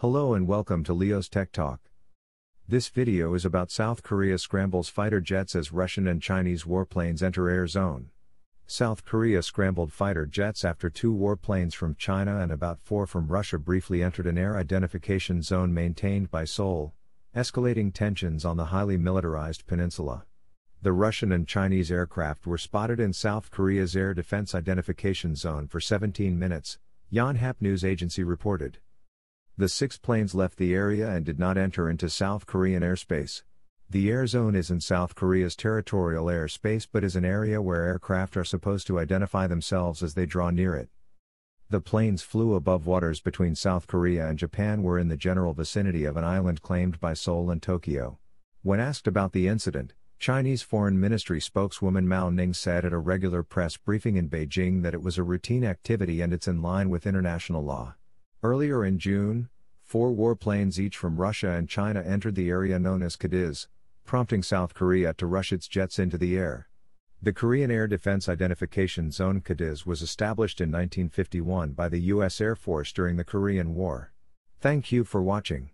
Hello and welcome to Leo's Tech Talk. This video is about South Korea scrambles fighter jets as Russian and Chinese warplanes enter air zone. South Korea scrambled fighter jets after two warplanes from China and about four from Russia briefly entered an air identification zone maintained by Seoul, escalating tensions on the highly militarized peninsula. The Russian and Chinese aircraft were spotted in South Korea's air defense identification zone for 17 minutes, Yonhap News Agency reported. The six planes left the area and did not enter into South Korean airspace. The air zone is in South Korea's territorial airspace but is an area where aircraft are supposed to identify themselves as they draw near it. The planes flew above waters between South Korea and Japan were in the general vicinity of an island claimed by Seoul and Tokyo. When asked about the incident, Chinese Foreign Ministry spokeswoman Mao Ning said at a regular press briefing in Beijing that it was a routine activity and it's in line with international law. Earlier in June, four warplanes each from Russia and China entered the area known as KADIZ, prompting South Korea to rush its jets into the air. The Korean Air Defense Identification Zone KADIZ was established in 1951 by the U.S. Air Force during the Korean War. Thank you for watching.